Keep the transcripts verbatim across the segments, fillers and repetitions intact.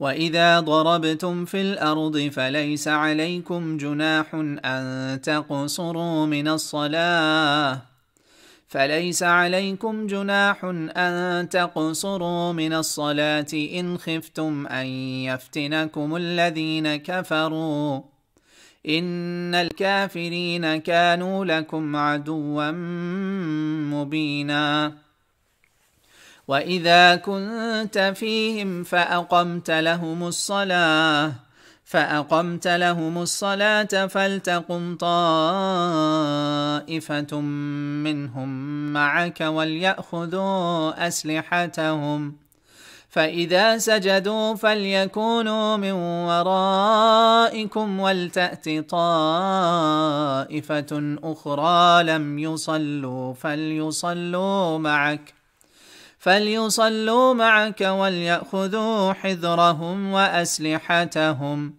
وإذا ضربتم في الأرض فليس عليكم جناح أن تقصروا من الصلاة فليس عليكم جناح أن تقصروا من الصلاة إن خفتم أن يفتنكم الذين كفروا إن الكافرين كانوا لكم عدوا مبينا وإذا كنت فيهم فأقمت لهم الصلاة فأقمت لهم الصلاة فلتقم طائفة منهم معك وليأخذوا أسلحتهم فإذا سجدوا فليكونوا من ورائكم ولتأت طائفة أخرى لم يصلوا فليصلوا معك فليصلوا معك وليأخذوا حذرهم وأسلحتهم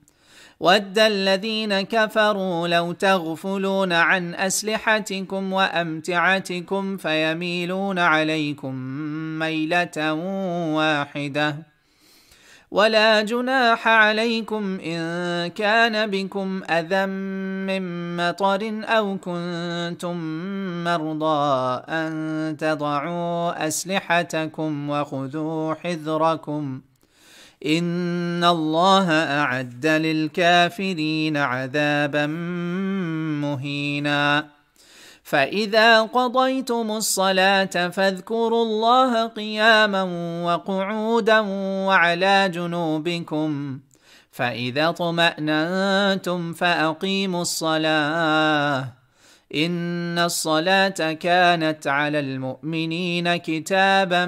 ود الذين كفروا لو تغفلون عن أسلحتكم وأمتعتكم فيميلون عليكم ميلة واحدة ولا جناح عليكم إن كان بكم أذى من مطر أو كنتم مرضى أن تضعوا أسلحتكم وخذوا حذركم إن الله أعد للكافرين عذابا مهينا فإذا قضيتم الصلاة فاذكروا الله قياما وقعودا وعلى جنوبكم فإذا اطمأنتم فأقيموا الصلاة إن الصلاة كانت على المؤمنين كتابا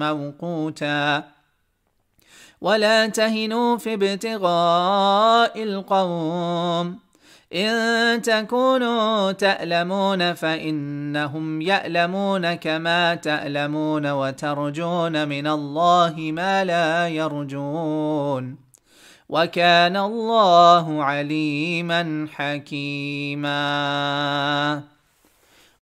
موقوتا ولا تهنوا في ابتغاء القوم إن تكونوا تألمون فإنهم يألمون كما تألمون وترجون من الله ما لا يرجون وكان الله عليما حكيما.